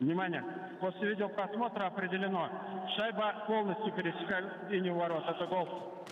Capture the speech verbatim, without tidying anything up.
Внимание, после видеопросмотра определено, шайба полностью пересекает линию ворот, это гол.